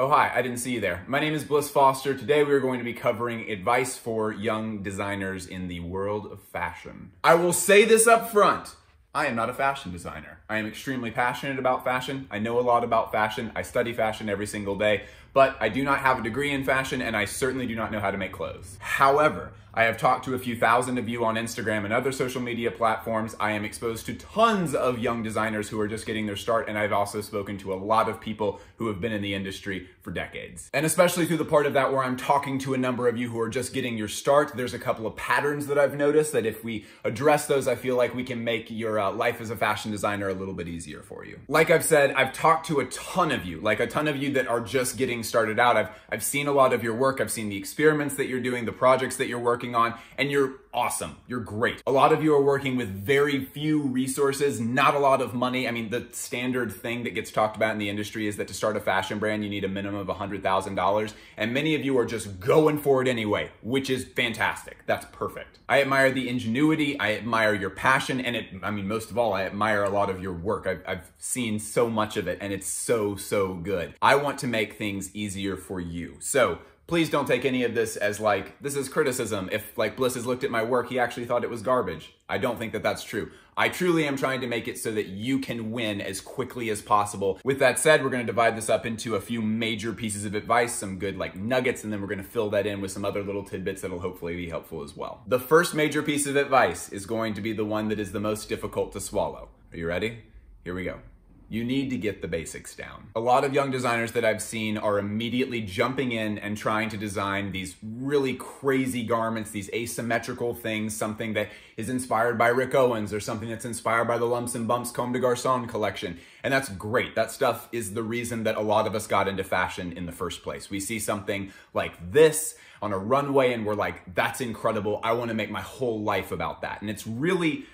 Oh, hi, I didn't see you there. My name is Bliss Foster. Today we are going to be covering advice for young designers in the world of fashion. I will say this up front. I am not a fashion designer. I am extremely passionate about fashion. I know a lot about fashion. I study fashion every single day, but I do not have a degree in fashion and I certainly do not know how to make clothes. However, I have talked to a few thousand of you on Instagram and other social media platforms. I am exposed to tons of young designers who are just getting their start, and I've also spoken to a lot of people who have been in the industry for decades. And especially through the part of that where I'm talking to a number of you who are just getting your start, there's a couple of patterns that I've noticed that if we address those, I feel like we can make your life as a fashion designer a little bit easier for you. Like I've said, I've talked to a ton of you that are just getting started out. I've seen a lot of your work. I've seen the experiments that you're doing, the projects that you're working on, and you're awesome. You're great. A lot of you are working with very few resources, not a lot of money. I mean, the standard thing that gets talked about in the industry is that to start a fashion brand, you need a minimum of $100,000. And many of you are just going for it anyway, which is fantastic. That's perfect. I admire the ingenuity. I admire your passion. And most of all, I admire a lot of your work. I've seen so much of it and it's so, so good. I want to make things easier for you. So please don't take any of this as like, this is criticism. If like Bliss has looked at my work, he actually thought it was garbage. I don't think that that's true. I truly am trying to make it so that you can win as quickly as possible. With that said, we're gonna divide this up into a few major pieces of advice, some good like nuggets, and then we're gonna fill that in with some other little tidbits that'll hopefully be helpful as well. The first major piece of advice is going to be the one that is the most difficult to swallow. Are you ready? Here we go. You need to get the basics down. A lot of young designers that I've seen are immediately jumping in and trying to design these really crazy garments, these asymmetrical things, something that is inspired by Rick Owens or something that's inspired by the Lumps and Bumps Comme des Garçons collection. And that's great. That stuff is the reason that a lot of us got into fashion in the first place. We see something like this on a runway and we're like, that's incredible. I want to make my whole life about that. And it's really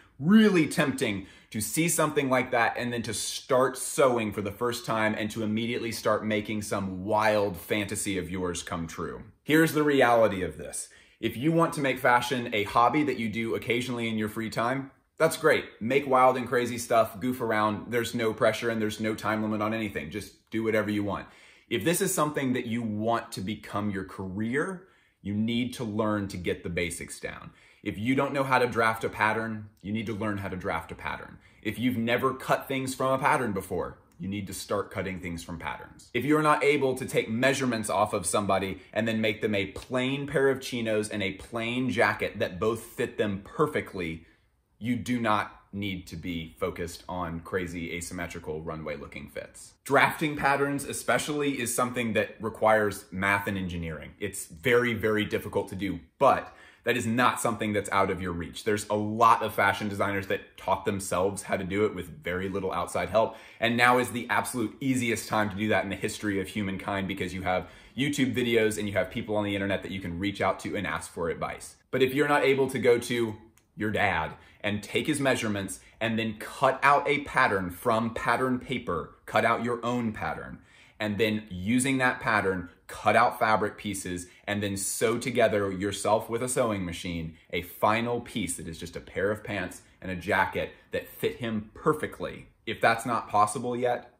tempting to see something like that and then to start sewing for the first time and to immediately start making some wild fantasy of yours come true. Here's the reality of this. If you want to make fashion a hobby that you do occasionally in your free time, that's great. Make wild and crazy stuff, goof around. There's no pressure and there's no time limit on anything. Just do whatever you want. If this is something that you want to become your career, you need to learn to get the basics down. If you don't know how to draft a pattern, you need to learn how to draft a pattern. If you've never cut things from a pattern before, you need to start cutting things from patterns. If you're not able to take measurements off of somebody and then make them a plain pair of chinos and a plain jacket that both fit them perfectly, you do not need to be focused on crazy asymmetrical runway looking fits. Drafting patterns especially is something that requires math and engineering. It's very, very difficult to do, but that is not something that's out of your reach. There's a lot of fashion designers that taught themselves how to do it with very little outside help. And now is the absolute easiest time to do that in the history of humankind because you have YouTube videos and you have people on the internet that you can reach out to and ask for advice. But if you're not able to go to your dad and take his measurements and then cut out a pattern from pattern paper, cut out your own pattern, and then using that pattern, cut out fabric pieces, and then sew together yourself with a sewing machine a final piece that is just a pair of pants and a jacket that fit him perfectly. If that's not possible yet,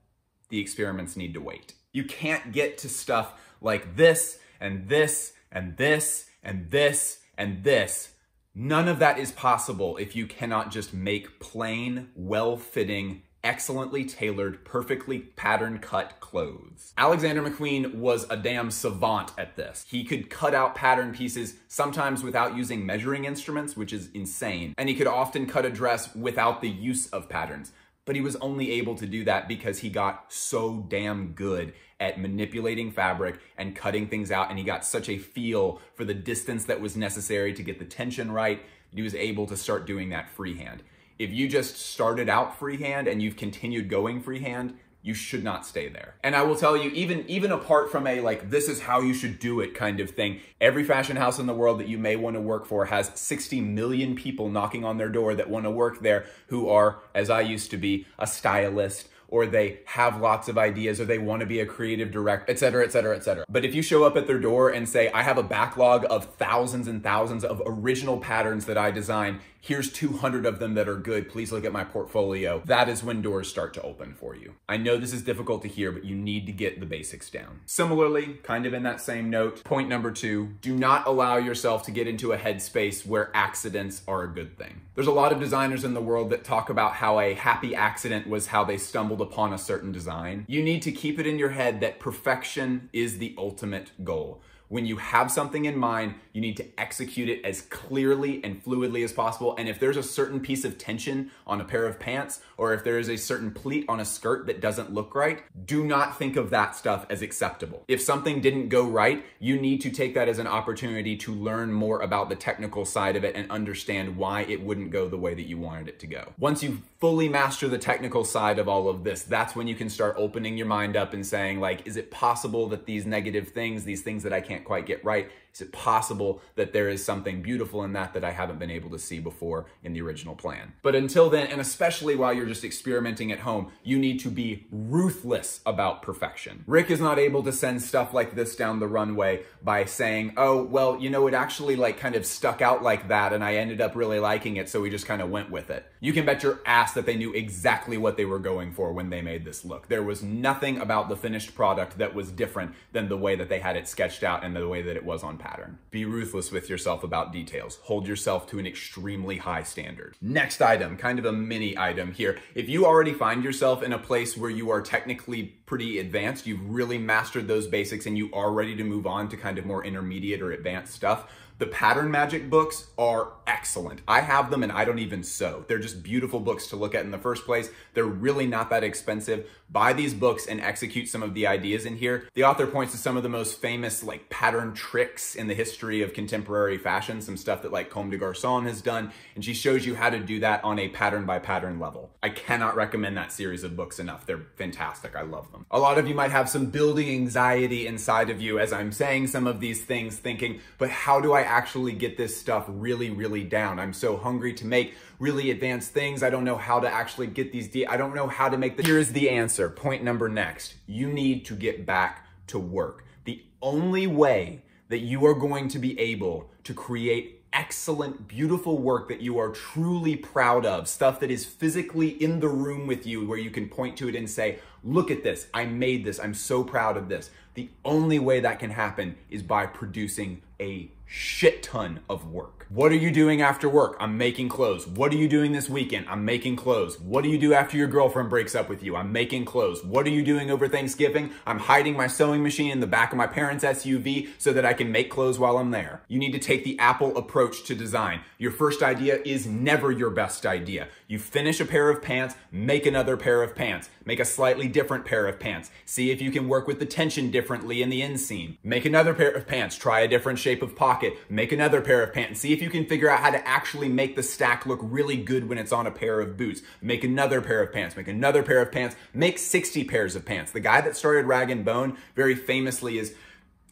the experiments need to wait. You can't get to stuff like this and this and this and this and this. None of that is possible if you cannot just make plain, well-fitting, excellently tailored, perfectly pattern cut clothes. Alexander McQueen was a damn savant at this. He could cut out pattern pieces sometimes without using measuring instruments, which is insane. And he could often cut a dress without the use of patterns. But he was only able to do that because he got so damn good at manipulating fabric and cutting things out. And he got such a feel for the distance that was necessary to get the tension right. He was able to start doing that freehand. If you just started out freehand and you've continued going freehand, you should not stay there. And I will tell you, even apart from a like, this is how you should do it kind of thing, every fashion house in the world that you may want to work for has 60 million people knocking on their door that want to work there who are, as I used to be, a stylist or they have lots of ideas, or they want to be a creative director, et cetera, et cetera, et cetera. But if you show up at their door and say, I have a backlog of thousands and thousands of original patterns that I designed, here's 200 of them that are good, please look at my portfolio, that is when doors start to open for you. I know this is difficult to hear, but you need to get the basics down. Similarly, kind of in that same note, point number two, do not allow yourself to get into a headspace where accidents are a good thing. There's a lot of designers in the world that talk about how a happy accident was how they stumbled upon a certain design. You need to keep it in your head that perfection is the ultimate goal. When you have something in mind, you need to execute it as clearly and fluidly as possible. And if there's a certain piece of tension on a pair of pants, or if there is a certain pleat on a skirt that doesn't look right, do not think of that stuff as acceptable. If something didn't go right, you need to take that as an opportunity to learn more about the technical side of it and understand why it wouldn't go the way that you wanted it to go. Once you fully master the technical side of all of this, that's when you can start opening your mind up and saying, like, is it possible that these negative things, these things that I can't quite get right, is it possible that there is something beautiful in that that I haven't been able to see before in the original plan? But until then, and especially while you're just experimenting at home, you need to be ruthless about perfection. Rick is not able to send stuff like this down the runway by saying, oh, well, you know, it actually like kind of stuck out like that and I ended up really liking it, so we just kind of went with it. You can bet your ass that they knew exactly what they were going for when they made this look. There was nothing about the finished product that was different than the way that they had it sketched out and the way that it was on pattern. Be ruthless with yourself about details. Hold yourself to an extremely high standard. Next item, kind of a mini item here. If you already find yourself in a place where you are technically pretty advanced, you've really mastered those basics and you are ready to move on to kind of more intermediate or advanced stuff, the Pattern Magic books are excellent. I have them and I don't even sew. They're just beautiful books to look at in the first place. They're really not that expensive. Buy these books and execute some of the ideas in here. The author points to some of the most famous like pattern tricks in the history of contemporary fashion, some stuff that like Comme des Garçons has done, and she shows you how to do that on a pattern by pattern level. I cannot recommend that series of books enough. They're fantastic. I love them. A lot of you might have some building anxiety inside of you as I'm saying some of these things, thinking, but how do I actually get this stuff really, really down? I'm so hungry to make really advanced things. I don't know how to actually get these. I don't know how to make the. Here's the answer. Point number next. You need to get back to work. The only way that you are going to be able to create excellent, beautiful work that you are truly proud of, stuff that is physically in the room with you where you can point to it and say, look at this, I made this, I'm so proud of this. The only way that can happen is by producing a shit ton of work. What are you doing after work? I'm making clothes. What are you doing this weekend? I'm making clothes. What do you do after your girlfriend breaks up with you? I'm making clothes. What are you doing over Thanksgiving? I'm hiding my sewing machine in the back of my parents' SUV so that I can make clothes while I'm there. You need to take the Apple approach to design. Your first idea is never your best idea. You finish a pair of pants, make another pair of pants, make a slightly different pair of pants. See if you can work with the tension differently in the inseam. Make another pair of pants, try a different shape of pocket. Make another pair of pants and see if you can figure out how to actually make the stack look really good when it's on a pair of boots. Make another pair of pants, make another pair of pants, make 60 pairs of pants. The guy that started Rag and Bone very famously is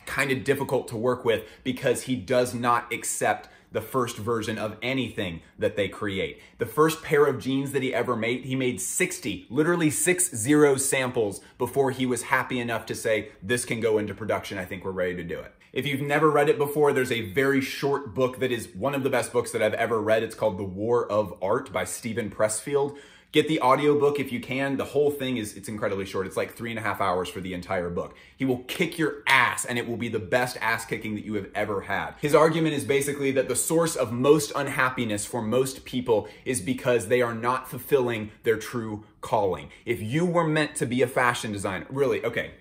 kind of difficult to work with because he does not accept the first version of anything that they create. The first pair of jeans that he ever made, he made 60, literally 60 samples before he was happy enough to say, this can go into production, I think we're ready to do it. If you've never read it before, there's a very short book that is one of the best books that I've ever read. It's called The War of Art by Stephen Pressfield. Get the audiobook if you can. The whole thing is, it's incredibly short. It's like 3.5 hours for the entire book. He will kick your ass and it will be the best ass kicking that you have ever had. His argument is basically that the source of most unhappiness for most people is because they are not fulfilling their true calling. If you were meant to be a fashion designer, really, okay.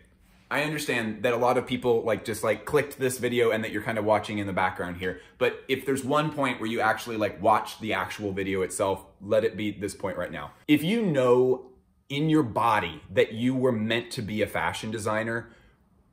I understand that a lot of people just clicked this video and that you're kind of watching in the background here. But if there's one point where you actually watch the actual video itself, let it be this point right now. If you know in your body that you were meant to be a fashion designer,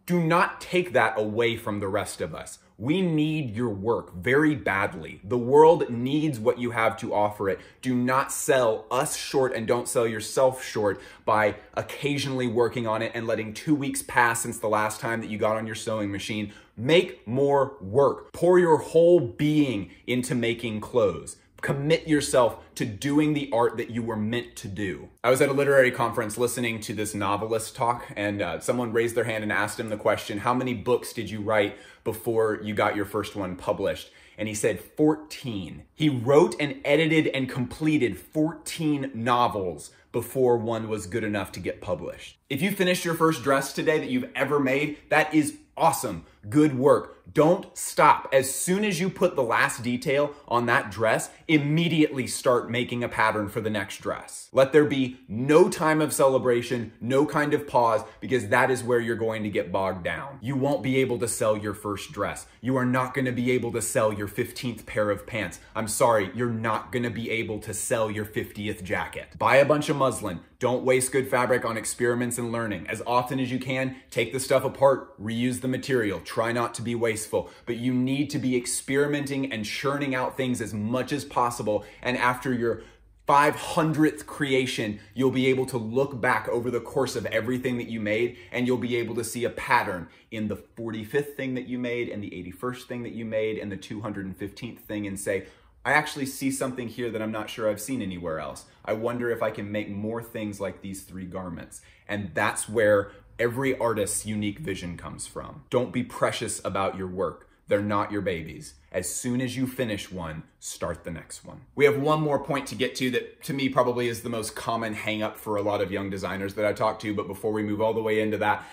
do not take that away from the rest of us. We need your work very badly. The world needs what you have to offer it. Do not sell us short and don't sell yourself short by occasionally working on it and letting 2 weeks pass since the last time that you got on your sewing machine. Make more work. Pour your whole being into making clothes. commit yourself to doing the art that you were meant to do. I was at a literary conference listening to this novelist talk, and someone raised their hand and asked him the question, how many books did you write before you got your first one published? And he said 14. He wrote and edited and completed 14 novels before one was good enough to get published. If you finished your first dress today that you've ever made, that is awesome. Good work. Don't stop. As soon as you put the last detail on that dress, immediately start making a pattern for the next dress. Let there be no time of celebration, no kind of pause, because that is where you're going to get bogged down. You won't be able to sell your first dress. You are not going to be able to sell your 15th pair of pants. I'm sorry, you're not going to be able to sell your 50th jacket. Buy a bunch of muslin. Don't waste good fabric on experiments and learning. As often as you can, take the stuff apart, reuse the material. Try not to be wasteful, but you need to be experimenting and churning out things as much as possible. And after your 500th creation, you'll be able to look back over the course of everything that you made, and you'll be able to see a pattern in the 45th thing that you made, and the 81st thing that you made, and the 215th thing, and say, I actually see something here that I'm not sure I've seen anywhere else. I wonder if I can make more things like these three garments. And that's where every artist's unique vision comes from. Don't be precious about your work. They're not your babies. As soon as you finish one, start the next one. We have one more point to get to that, to me, probably is the most common hang up for a lot of young designers that I talk to. But before we move all the way into that,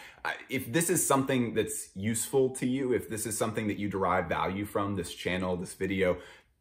if this is something that's useful to you, if this is something that you derive value from, this channel, this video,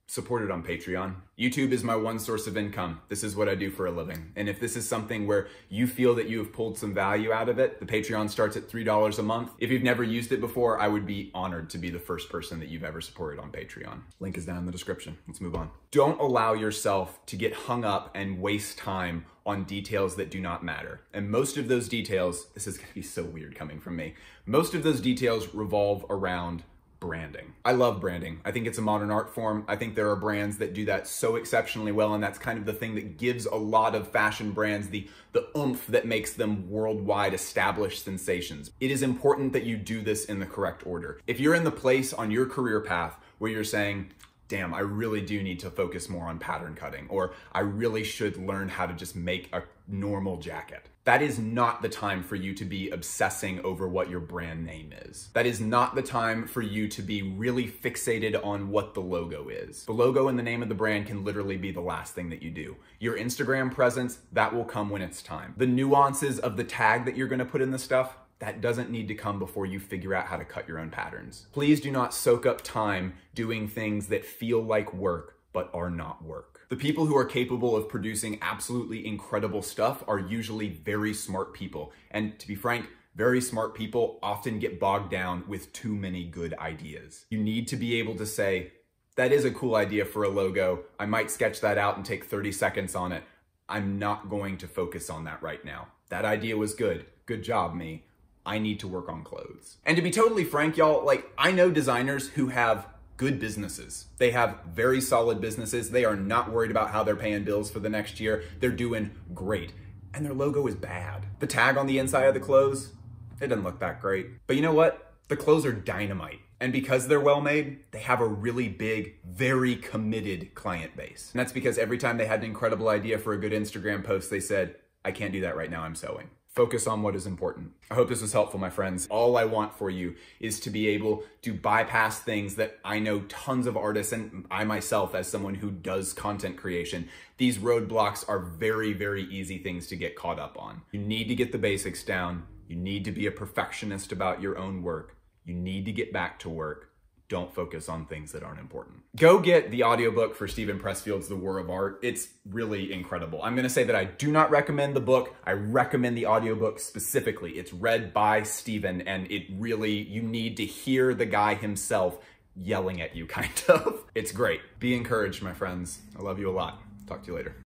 support it on Patreon. YouTube is my one source of income. This is what I do for a living. And if this is something where you feel that you have pulled some value out of it, the Patreon starts at $3 a month. If you've never used it before, I would be honored to be the first person that you've ever supported on Patreon. Link is down in the description. Let's move on. Don't allow yourself to get hung up and waste time on details that do not matter. And most of those details, this is gonna be so weird coming from me, most of those details revolve around branding. I love branding. I think it's a modern art form. I think there are brands that do that so exceptionally well, and that's kind of the thing that gives a lot of fashion brands the oomph that makes them worldwide established sensations. It is important that you do this in the correct order. If you're in the place on your career path where you're saying, damn, I really do need to focus more on pattern cutting, or I really should learn how to just make a normal jacket. That is not the time for you to be obsessing over what your brand name is. That is not the time for you to be really fixated on what the logo is. The logo and the name of the brand can literally be the last thing that you do. Your Instagram presence, that will come when it's time. The nuances of the tag that you're gonna put in the stuff, that doesn't need to come before you figure out how to cut your own patterns. Please do not soak up time doing things that feel like work but are not work. The people who are capable of producing absolutely incredible stuff are usually very smart people. And to be frank, very smart people often get bogged down with too many good ideas. You need to be able to say, that is a cool idea for a logo. I might sketch that out and take 30 seconds on it. I'm not going to focus on that right now. That idea was good. Good job, me. I need to work on clothes. And to be totally frank, y'all, like, I know designers who have good businesses. They have very solid businesses. They are not worried about how they're paying bills for the next year. They're doing great. And their logo is bad. The tag on the inside of the clothes, it doesn't look that great. But you know what? The clothes are dynamite. And because they're well-made, they have a really big, very committed client base. And that's because every time they had an incredible idea for a good Instagram post, they said, I can't do that right now, I'm sewing. Focus on what is important. I hope this was helpful, my friends. All I want for you is to be able to bypass things that I know tons of artists, and I myself as someone who does content creation, these roadblocks are very, very easy things to get caught up on. You need to get the basics down. You need to be a perfectionist about your own work. You need to get back to work. Don't focus on things that aren't important. Go get the audiobook for Stephen Pressfield's The War of Art. It's really incredible. I'm gonna say that I do not recommend the book. I recommend the audiobook specifically. It's read by Stephen, and it really, you need to hear the guy himself yelling at you, kind of. It's great. Be encouraged, my friends. I love you a lot. Talk to you later.